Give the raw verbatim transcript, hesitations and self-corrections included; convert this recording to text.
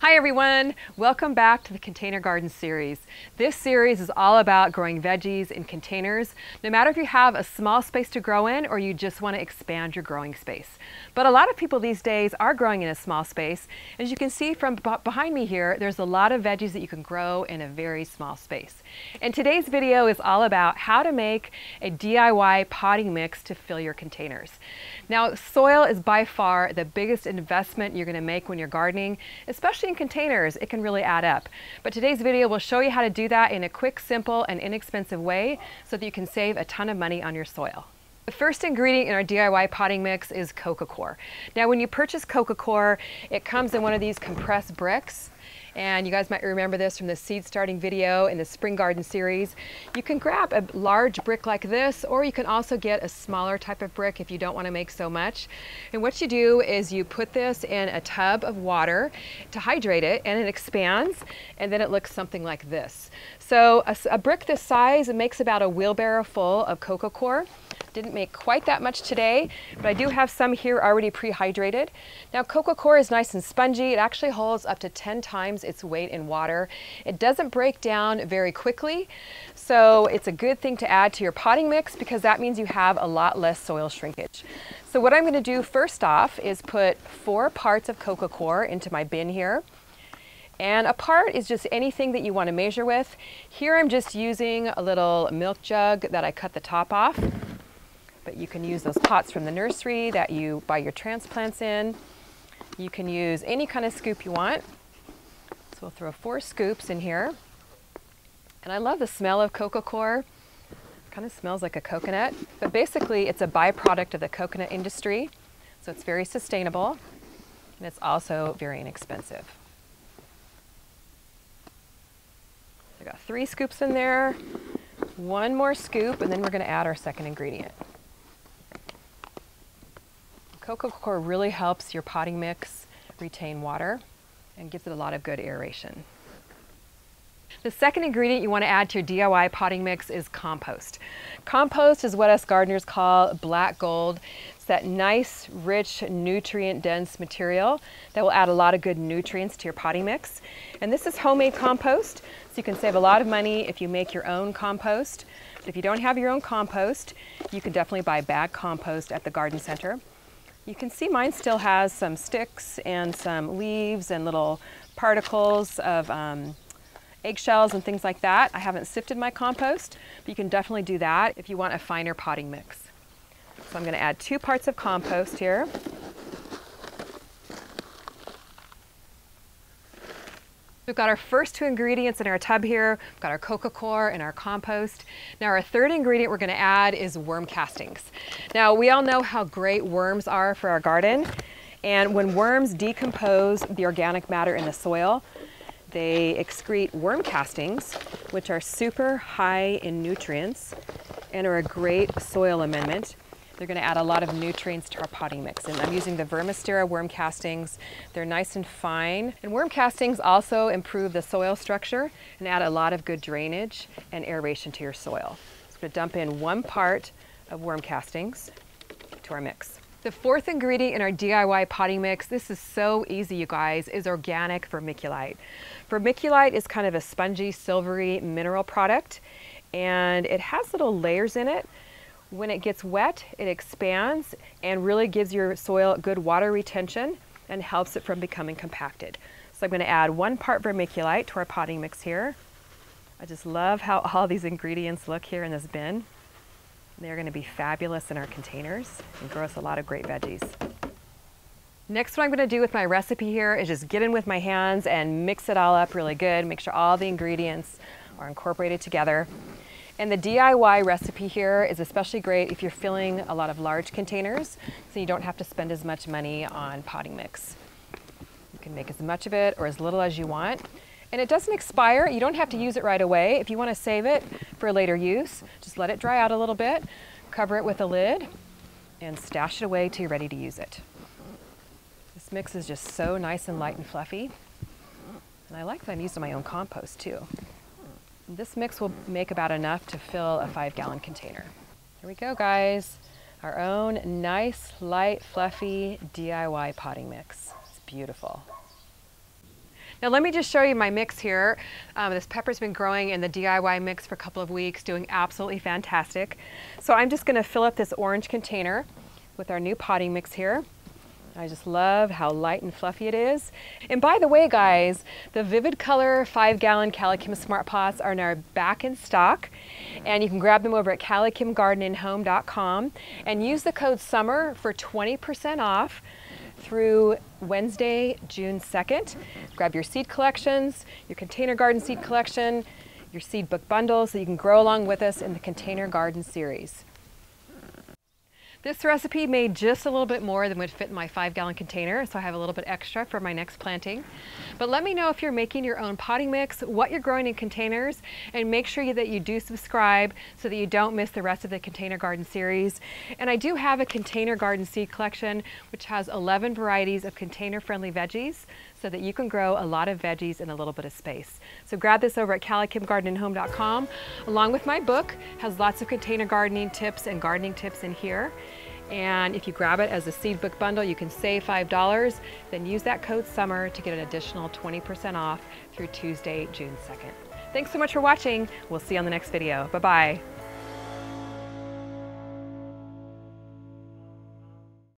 Hi everyone, welcome back to the Container Garden series. This series is all about growing veggies in containers, no matter if you have a small space to grow in or you just want to expand your growing space. But a lot of people these days are growing in a small space. As you can see from behind me here, there's a lot of veggies that you can grow in a very small space. And today's video is all about how to make a D I Y potting mix to fill your containers. Now, soil is by far the biggest investment you're going to make when you're gardening, especially in containers. It can really add up. But today's video will show you how to do that in a quick, simple, and inexpensive way so that you can save a ton of money on your soil. The first ingredient in our D I Y potting mix is Coco Coir. Now, when you purchase Coco Coir, it comes in one of these compressed bricks. And you guys might remember this from the seed starting video in the spring garden series. You can grab a large brick like this, or you can also get a smaller type of brick if you don't want to make so much. And what you do is you put this in a tub of water to hydrate it, and it expands, and then it looks something like this. So a, a brick this size, it makes about a wheelbarrow full of Coco Coir. Didn't make quite that much today, but I do have some here already pre-hydrated. Now, Coco Coir is nice and spongy. It actually holds up to ten times its weight in water. It doesn't break down very quickly, so it's a good thing to add to your potting mix because that means you have a lot less soil shrinkage. So what I'm going to do first off is put four parts of Coco Coir into my bin here. And a part is just anything that you want to measure with. Here I'm just using a little milk jug that I cut the top off. But you can use those pots from the nursery that you buy your transplants in. You can use any kind of scoop you want. So we'll throw four scoops in here. And I love the smell of Coco Coir. It kind of smells like a coconut, but basically it's a byproduct of the coconut industry. So it's very sustainable and it's also very inexpensive. I got three scoops in there, one more scoop, and then we're going to add our second ingredient. Coco Coir really helps your potting mix retain water and gives it a lot of good aeration. The second ingredient you want to add to your D I Y potting mix is compost. Compost is what us gardeners call black gold. It's that nice, rich, nutrient-dense material that will add a lot of good nutrients to your potting mix. And this is homemade compost, so you can save a lot of money if you make your own compost. But if you don't have your own compost, you can definitely buy bag compost at the garden center. You can see mine still has some sticks and some leaves and little particles of um, eggshells and things like that. I haven't sifted my compost, but you can definitely do that if you want a finer potting mix. So I'm going to add two parts of compost here. We've got our first two ingredients in our tub here. We've got our Coco Coir and our compost. Now our third ingredient we're going to add is worm castings. Now we all know how great worms are for our garden. And when worms decompose the organic matter in the soil, they excrete worm castings, which are super high in nutrients and are a great soil amendment. They're going to add a lot of nutrients to our potting mix. And I'm using the Vermisterra worm castings. They're nice and fine. And worm castings also improve the soil structure and add a lot of good drainage and aeration to your soil. So I'm going to dump in one part of worm castings to our mix. The fourth ingredient in our D I Y potting mix, this is so easy, you guys, is organic vermiculite. Vermiculite is kind of a spongy, silvery mineral product, and it has little layers in it. When it gets wet, it expands and really gives your soil good water retention and helps it from becoming compacted. So I'm going to add one part vermiculite to our potting mix here. I just love how all these ingredients look here in this bin. They're going to be fabulous in our containers and grow us a lot of great veggies. Next, what I'm going to do with my recipe here is just get in with my hands and mix it all up really good. Make sure all the ingredients are incorporated together. And the D I Y recipe here is especially great if you're filling a lot of large containers, so you don't have to spend as much money on potting mix. You can make as much of it or as little as you want. And it doesn't expire. You don't have to use it right away. If you want to save it for later use, just let it dry out a little bit, cover it with a lid, and stash it away till you're ready to use it. This mix is just so nice and light and fluffy. And I like that I'm using my own compost too. This mix will make about enough to fill a five gallon container. Here we go, guys. Our own nice, light, fluffy D I Y potting mix. It's beautiful. Now let me just show you my mix here. Um, this pepper's been growing in the D I Y mix for a couple of weeks, doing absolutely fantastic. So I'm just gonna fill up this orange container with our new potting mix here. I just love how light and fluffy it is. And by the way, guys, the Vivid Color five gallon CaliKim SmartPots are now back in stock. And you can grab them over at Cali Kim Garden and Home dot com and use the code SUMMER for twenty percent off through Wednesday, June second. Grab your seed collections, your container garden seed collection, your seed book bundle, so you can grow along with us in the container garden series. This recipe made just a little bit more than would fit in my five gallon container, so I have a little bit extra for my next planting. But let me know if you're making your own potting mix, what you're growing in containers, and make sure that you do subscribe so that you don't miss the rest of the container garden series. And I do have a container garden seed collection which has eleven varieties of container friendly veggies, so that you can grow a lot of veggies in a little bit of space. So grab this over at Cali Kim Garden and Home dot com, along with my book. Has lots of container gardening tips and gardening tips in here. And if you grab it as a seed book bundle, you can save five dollars, then use that code SUMMER to get an additional twenty percent off through Tuesday, June second. Thanks so much for watching. We'll see you on the next video. Bye-bye.